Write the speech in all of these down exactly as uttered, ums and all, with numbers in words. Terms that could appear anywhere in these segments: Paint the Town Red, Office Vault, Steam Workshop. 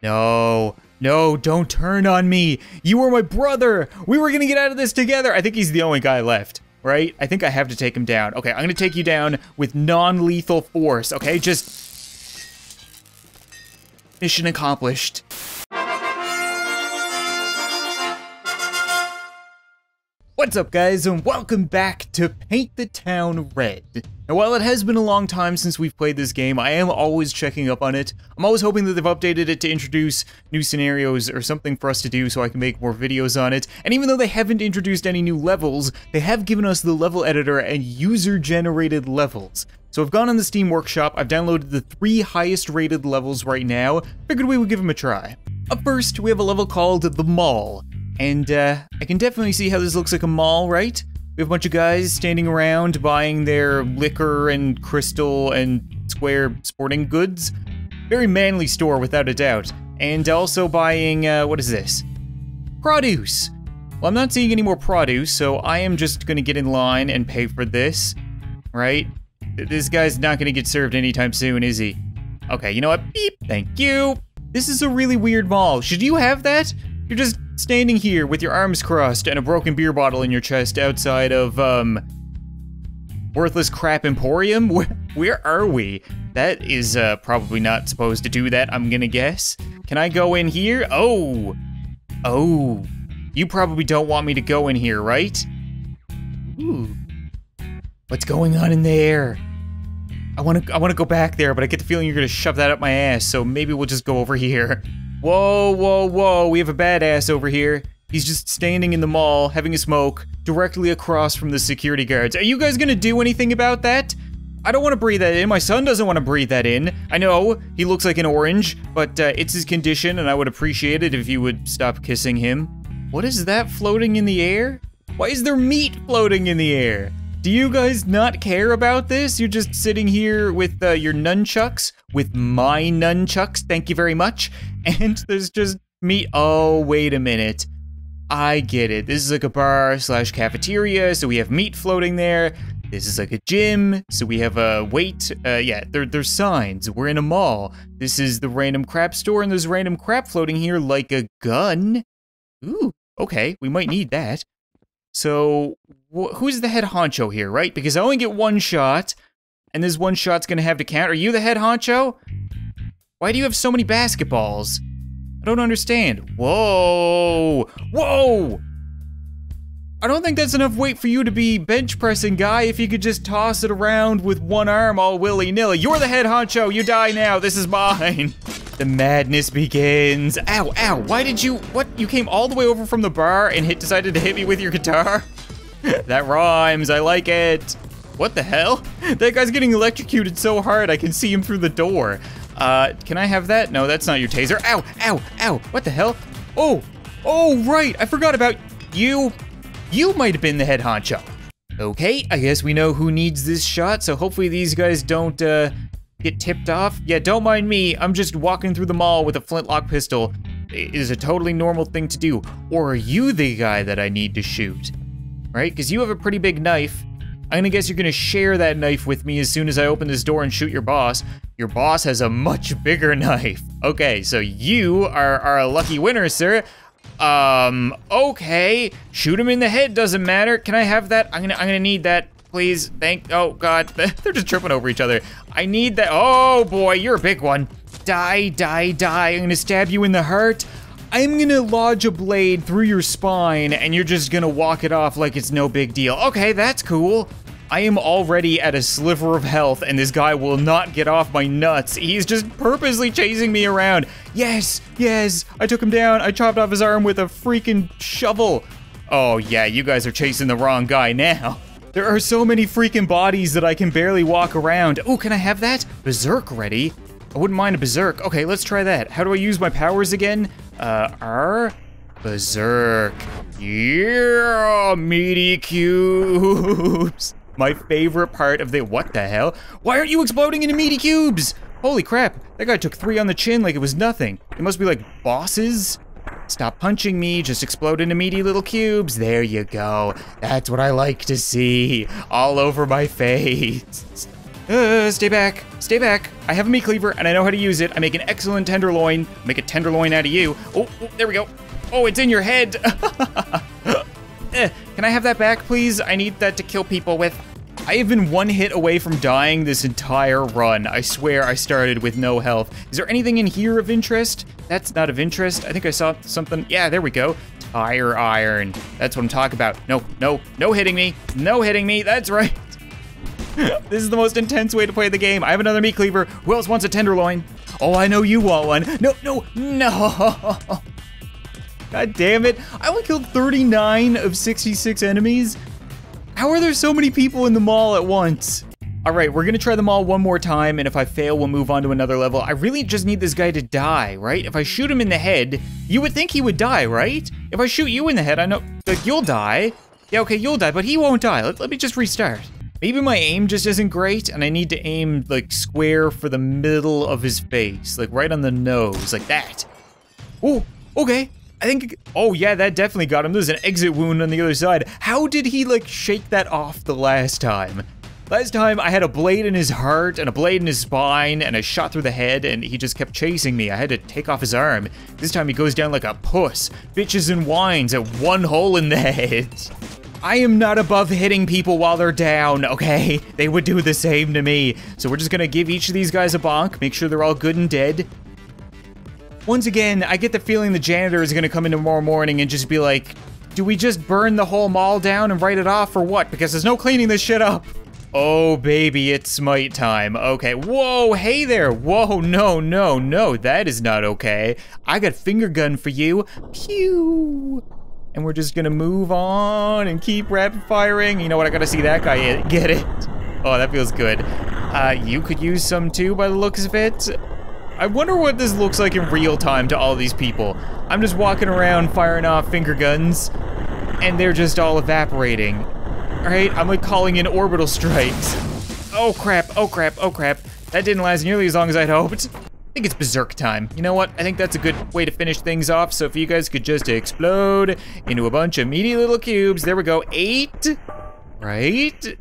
No, no, don't turn on me. You were my brother. We were gonna get out of this together. I think he's the only guy left, right? I think I have to take him down. Okay, I'm gonna take you down with non-lethal force, okay? Just mission accomplished. What's up guys, and welcome back to Paint the Town Red. Now while it has been a long time since we've played this game, I am always checking up on it. I'm always hoping that they've updated it to introduce new scenarios or something for us to do so I can make more videos on it. And even though they haven't introduced any new levels, they have given us the level editor and user-generated levels. So I've gone on the Steam Workshop, I've downloaded the three highest rated levels right now, figured we would give them a try. Up first, we have a level called The Mall. And uh, I can definitely see how this looks like a mall, right? We have a bunch of guys standing around buying their liquor and crystal and square sporting goods. Very manly store, without a doubt. And also buying, uh, what is this? Produce! Well, I'm not seeing any more produce, so I am just gonna get in line and pay for this, right? This guy's not gonna get served anytime soon, is he? Okay, you know what? Beep! Thank you! This is a really weird mall. Should you have that? You're just standing here with your arms crossed and a broken beer bottle in your chest outside of, um... Worthless Crap Emporium? Where, where are we? That is, uh, probably not supposed to do that, I'm gonna guess. Can I go in here? Oh! Oh. You probably don't want me to go in here, right? Ooh. What's going on in there? I wanna, I wanna go back there, but I get the feeling you're gonna shove that up my ass, so maybe we'll just go over here. Whoa, whoa, whoa, we have a badass over here. He's just standing in the mall, having a smoke, directly across from the security guards. Are you guys gonna do anything about that? I don't wanna breathe that in, my son doesn't wanna breathe that in. I know, he looks like an orange, but uh, it's his condition and I would appreciate it if you would stop kissing him. What is that floating in the air? Why is there meat floating in the air? Do you guys not care about this? You're just sitting here with uh, your nunchucks, with my nunchucks, thank you very much, and there's just me. Oh, wait a minute. I get it. This is like a bar slash cafeteria, so we have meat floating there. This is like a gym, so we have a uh, weight. Uh, yeah, there, there's signs. We're in a mall. This is the random crap store, and there's random crap floating here like a gun. Ooh, okay, we might need that. So, wh who's the head honcho here, right? Because I only get one shot, and this one shot's gonna have to count. Are you the head honcho? Why do you have so many basketballs? I don't understand. Whoa! Whoa! I don't think that's enough weight for you to be bench pressing, guy, if you could just toss it around with one arm all willy-nilly. You're the head honcho! You die now! This is mine! The madness begins. Ow, ow, why did you, what? You came all the way over from the bar and hit, decided to hit me with your guitar? That rhymes, I like it. What the hell? That guy's getting electrocuted so hard I can see him through the door. Uh, can I have that? No, that's not your taser. Ow, ow, ow, what the hell? Oh, oh, right, I forgot about you. You might have been the head honcho. Okay, I guess we know who needs this shot, so hopefully these guys don't, uh, get tipped off? Yeah, don't mind me. I'm just walking through the mall with a flintlock pistol. It is a totally normal thing to do. Or are you the guy that I need to shoot? Right? Because you have a pretty big knife. I'm gonna guess you're gonna share that knife with me as soon as I open this door and shoot your boss. Your boss has a much bigger knife. Okay, so you are, are a lucky winner, sir. Um, okay. Shoot him in the head, doesn't matter. Can I have that? I'm gonna, I'm gonna need that. Please, thank, oh God, they're just tripping over each other. I need that, oh boy, you're a big one. Die, die, die, I'm gonna stab you in the heart. I'm gonna lodge a blade through your spine and you're just gonna walk it off like it's no big deal. Okay, that's cool. I am already at a sliver of health and this guy will not get off my nuts. He's just purposely chasing me around. Yes, yes, I took him down. I chopped off his arm with a freaking shovel. Oh yeah, you guys are chasing the wrong guy now. There are so many freaking bodies that I can barely walk around. Oh, can I have that? Berserk ready? I wouldn't mind a berserk. Okay, let's try that. How do I use my powers again? Uh, R, berserk. Yeah, meaty cubes. My favorite part of the, what the hell? Why aren't you exploding into meaty cubes? Holy crap, that guy took three on the chin like it was nothing. It must be like bosses. Stop punching me, just explode into meaty little cubes. There you go. That's what I like to see. All over my face. Uh, stay back, stay back. I have a meat cleaver and I know how to use it. I make an excellent tenderloin. Make a tenderloin out of you. Oh, oh there we go. Oh, it's in your head. eh, can I have that back, please? I need that to kill people with. I have been one hit away from dying this entire run. I swear I started with no health. Is there anything in here of interest? That's not of interest. I think I saw something. Yeah, there we go. Tire iron. That's what I'm talking about. No, no, no hitting me. No hitting me. That's right. This is the most intense way to play the game. I have another meat cleaver. Who else wants a tenderloin? Oh, I know you want one. No, no, no. God damn it. I only killed thirty-nine of sixty-six enemies. How are there so many people in the mall at once? All right, we're gonna try the mall one more time, and if I fail, we'll move on to another level. I really just need this guy to die, right? If I shoot him in the head, you would think he would die, right? If I shoot you in the head, I know, like, you'll die. Yeah, okay, you'll die, but he won't die. Let, let me just restart. Maybe my aim just isn't great, and I need to aim, like, square for the middle of his face, like, right on the nose, like that. Oh, okay. I think, oh yeah, that definitely got him. There's an exit wound on the other side. How did he like shake that off the last time? Last time I had a blade in his heart and a blade in his spine and a shot through the head and he just kept chasing me. I had to take off his arm. This time he goes down like a puss, bitches and whines at one hole in the head. I am not above hitting people while they're down, okay? They would do the same to me. So we're just gonna give each of these guys a bonk, make sure they're all good and dead. Once again, I get the feeling the janitor is gonna come in tomorrow morning and just be like, do we just burn the whole mall down and write it off or what? Because there's no cleaning this shit up. Oh baby, it's smite time. Okay, whoa, hey there. Whoa, no, no, no, that is not okay. I got finger gun for you. Pew. And we're just gonna move on and keep rapid firing. You know what, I gotta see that guy get it. Oh, that feels good. Uh, you could use some too by the looks of it. I wonder what this looks like in real time to all these people. I'm just walking around firing off finger guns and they're just all evaporating. All right, I'm like calling in orbital strikes. Oh crap, oh crap, oh crap. That didn't last nearly as long as I'd hoped. I think it's berserk time. You know what? I think that's a good way to finish things off. So if you guys could just explode into a bunch of meaty little cubes. There we go, eight, right?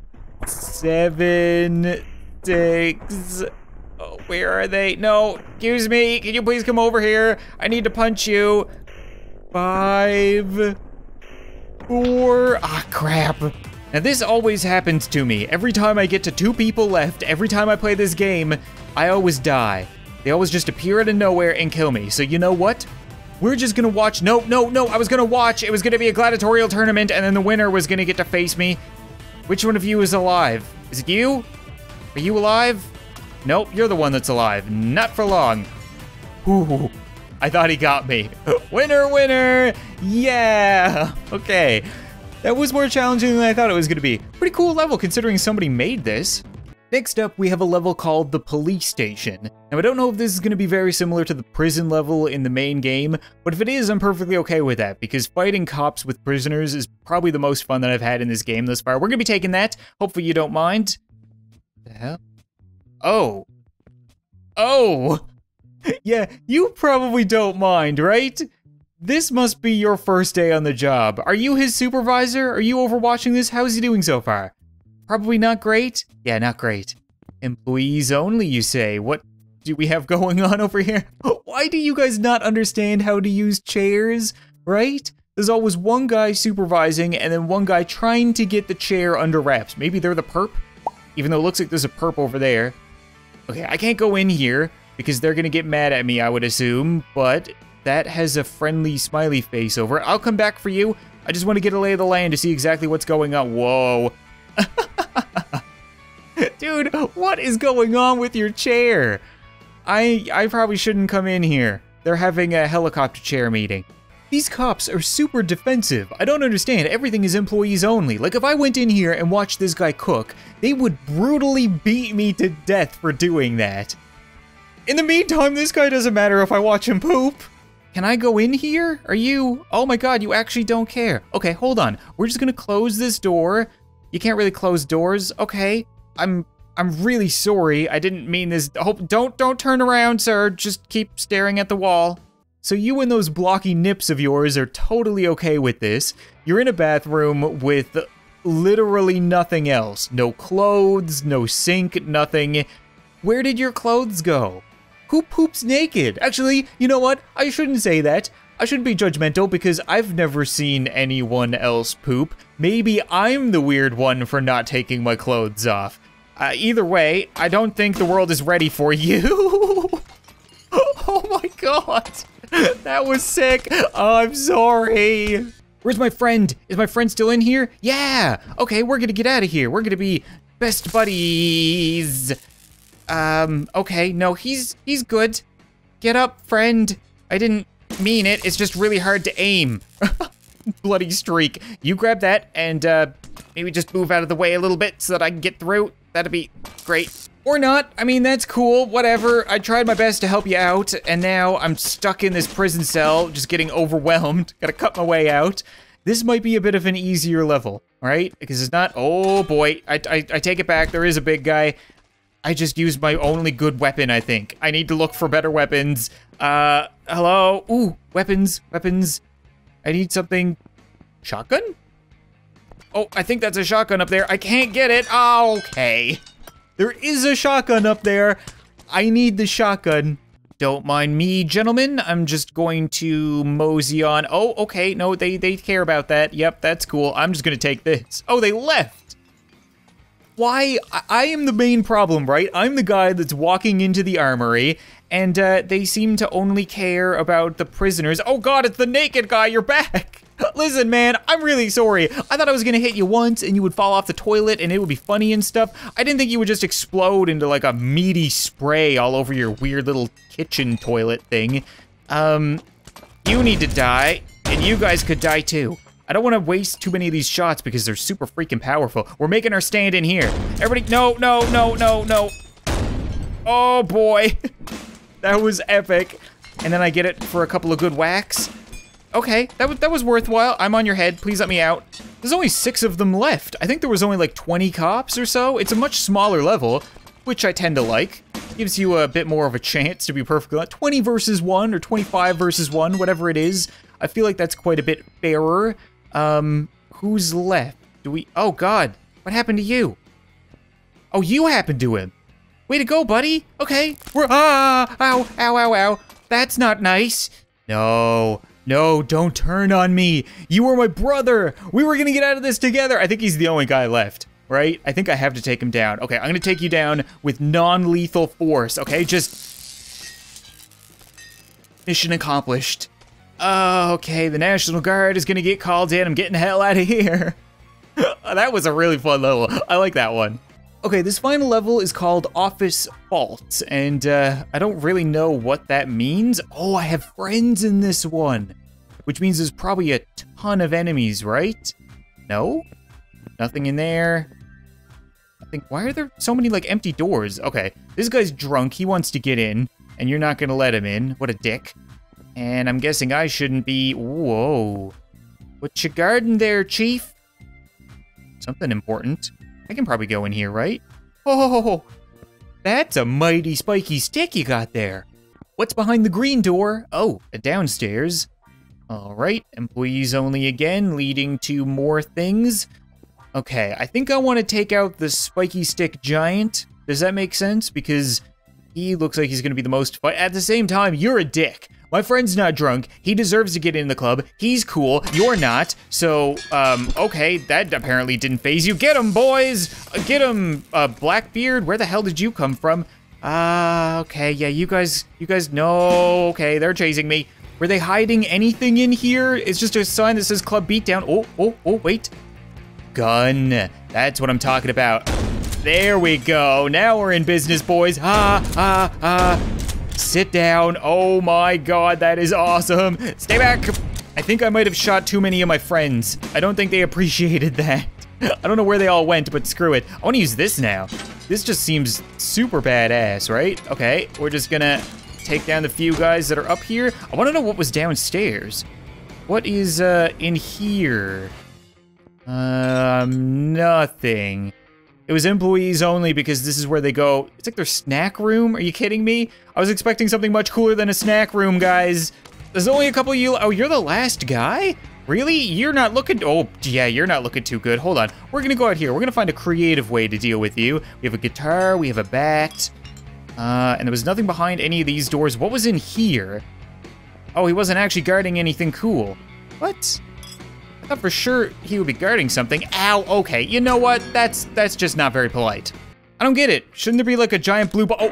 Seven, six, oh, where are they? No, excuse me. Can you please come over here? I need to punch you. Five, four, ah, crap. Now this always happens to me. Every time I get to two people left, every time I play this game, I always die. They always just appear out of nowhere and kill me. So you know what? We're just gonna watch. No, no, no, I was gonna watch. It was gonna be a gladiatorial tournament and then the winner was gonna get to face me. Which one of you is alive? Is it you? Are you alive? Nope, you're the one that's alive. Not for long. Ooh, I thought he got me. Winner, winner! Yeah! Okay. That was more challenging than I thought it was gonna be. Pretty cool level considering somebody made this. Next up, we have a level called the Police Station. Now, I don't know if this is gonna be very similar to the prison level in the main game, but if it is, I'm perfectly okay with that because fighting cops with prisoners is probably the most fun that I've had in this game thus far. We're gonna be taking that. Hopefully you don't mind. What the hell? Oh. Oh. Yeah, you probably don't mind, right? This must be your first day on the job. Are you his supervisor? Are you overwatching this? How's he doing so far? Probably not great? Yeah, not great. Employees only, you say? What do we have going on over here? Why do you guys not understand how to use chairs, right? There's always one guy supervising and then one guy trying to get the chair under wraps. Maybe they're the perp? Even though it looks like there's a perp over there. Okay, I can't go in here because they're gonna get mad at me, I would assume, but that has a friendly smiley face over it. I'll come back for you. I just wanna get a lay of the land to see exactly what's going on. Whoa. Dude, what is going on with your chair? I, I probably shouldn't come in here. They're having a helicopter chair meeting. These cops are super defensive. I don't understand. Everything is employees only. Like if I went in here and watched this guy cook, they would brutally beat me to death for doing that. In the meantime, this guy doesn't matter if I watch him poop. Can I go in here? Are you? Oh my God, you actually don't care. Okay, hold on. We're just gonna close this door. You can't really close doors. Okay, I'm I'm really sorry. I didn't mean this. Hope don't don't turn around, sir. Just keep staring at the wall. So you and those blocky nips of yours are totally okay with this. You're in a bathroom with literally nothing else. No clothes, no sink, nothing. Where did your clothes go? Who poops naked? Actually, you know what? I shouldn't say that. I shouldn't be judgmental because I've never seen anyone else poop. Maybe I'm the weird one for not taking my clothes off. Uh, either way, I don't think the world is ready for you. Oh my god, that was sick. Oh, I'm sorry. Where's my friend? Is my friend still in here? Yeah, okay, we're gonna get out of here. We're gonna be best buddies. Um, okay, no, he's he's good. Get up, friend. I didn't mean it, it's just really hard to aim. Bloody streak. You grab that and uh, maybe just move out of the way a little bit so that I can get through. That'd be great. Or not, I mean, that's cool, whatever. I tried my best to help you out and now I'm stuck in this prison cell, just getting overwhelmed. Gotta cut my way out. This might be a bit of an easier level, all right? Because it's not, oh boy, I, I, I take it back, there is a big guy. I just used my only good weapon, I think. I need to look for better weapons. Uh, hello? Ooh, weapons, weapons. I need something. Shotgun? Oh, I think that's a shotgun up there. I can't get it. Oh, okay. There is a shotgun up there. I need the shotgun. Don't mind me, gentlemen. I'm just going to mosey on. Oh, okay. No, they, they care about that. Yep, that's cool. I'm just gonna take this. Oh, they left. Why, I am the main problem, right? I'm the guy that's walking into the armory, and uh, they seem to only care about the prisoners. Oh God, it's the naked guy, you're back. Listen, man, I'm really sorry. I thought I was gonna hit you once and you would fall off the toilet and it would be funny and stuff. I didn't think you would just explode into like a meaty spray all over your weird little kitchen toilet thing. Um, you need to die, and you guys could die too. I don't want to waste too many of these shots because they're super freaking powerful. We're making our stand in here. Everybody, no, no, no, no, no. Oh boy, that was epic. And then I get it for a couple of good whacks. Okay, that was, that was worthwhile. I'm on your head, please let me out. There's only six of them left. I think there was only like twenty cops or so. It's a much smaller level, which I tend to like. Gives you a bit more of a chance to be perfectly honest. twenty versus one or twenty-five versus one, whatever it is. I feel like that's quite a bit fairer. Um, who's left? Do we, oh God, what happened to you? Oh, you happened to him. Way to go, buddy. Okay, we're, ah, ow, ow, ow, ow. That's not nice. No, no, don't turn on me. You were my brother. We were gonna get out of this together. I think he's the only guy left, right? I think I have to take him down. Okay, I'm gonna take you down with non-lethal force, okay? Just, mission accomplished. Oh, okay, the National Guard is gonna get called in. I'm getting the hell out of here. That was a really fun level. I like that one. Okay, this final level is called Office Vault, and uh, I don't really know what that means. Oh, I have friends in this one, which means there's probably a ton of enemies, right? No? Nothing in there. I think, why are there so many like empty doors? Okay, this guy's drunk, he wants to get in, and you're not gonna let him in. What a dick. And I'm guessing I shouldn't be, whoa. What you guarding there, chief? Something important. I can probably go in here, right? Oh, that's a mighty spiky stick you got there. What's behind the green door? Oh, downstairs. All right, employees only again, leading to more things. Okay, I think I want to take out the spiky stick giant. Does that make sense? Because he looks like he's gonna be the most fight. At the same time, you're a dick. My friend's not drunk, he deserves to get in the club, he's cool, you're not, so, um, okay, that apparently didn't faze you. Get him, boys! Get him, uh, Blackbeard, where the hell did you come from? Ah, uh, okay, yeah, you guys, you guys, no, okay, they're chasing me. Were they hiding anything in here? It's just a sign that says Club Beatdown. Oh, oh, oh, wait. Gun, that's what I'm talking about. There we go, now we're in business, boys. Ah, ah, ah. Sit down, oh my God, that is awesome. Stay back. I think I might have shot too many of my friends. I don't think they appreciated that. I don't know where they all went, but screw it. I wanna use this now. This just seems super badass, right? Okay, we're just gonna take down the few guys that are up here. I wanna know what was downstairs. What is uh, in here? Um, nothing. It was employees only because this is where they go. It's like their snack room, are you kidding me? I was expecting something much cooler than a snack room, guys. There's only a couple of you, oh, you're the last guy? Really? You're not looking... Oh, yeah, you're not looking too good. Hold on. We're going to go out here. We're going to find a creative way to deal with you. We have a guitar. We have a bat. Uh, and there was nothing behind any of these doors. What was in here? Oh, he wasn't actually guarding anything cool. What? I thought for sure he would be guarding something. Ow, okay. You know what? That's that's just not very polite. I don't get it. Shouldn't there be like a giant blue ball? Oh.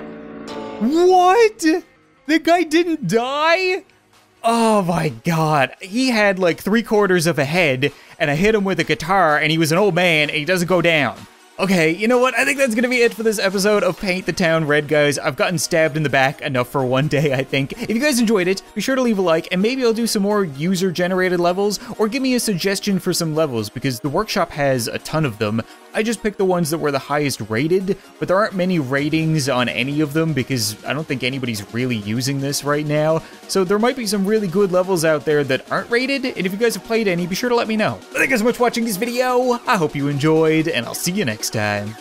What? The guy didn't die? Oh my God. He had like three quarters of a head and I hit him with a guitar and he was an old man and he doesn't go down. Okay, you know what? I think that's gonna be it for this episode of Paint the Town Red, guys. I've gotten stabbed in the back enough for one day, I think. If you guys enjoyed it, be sure to leave a like, and maybe I'll do some more user-generated levels, or give me a suggestion for some levels, because the workshop has a ton of them. I just picked the ones that were the highest rated, but there aren't many ratings on any of them, because I don't think anybody's really using this right now. So there might be some really good levels out there that aren't rated, and if you guys have played any, be sure to let me know. Thank you guys so much for watching this video. I hope you enjoyed, and I'll see you next time.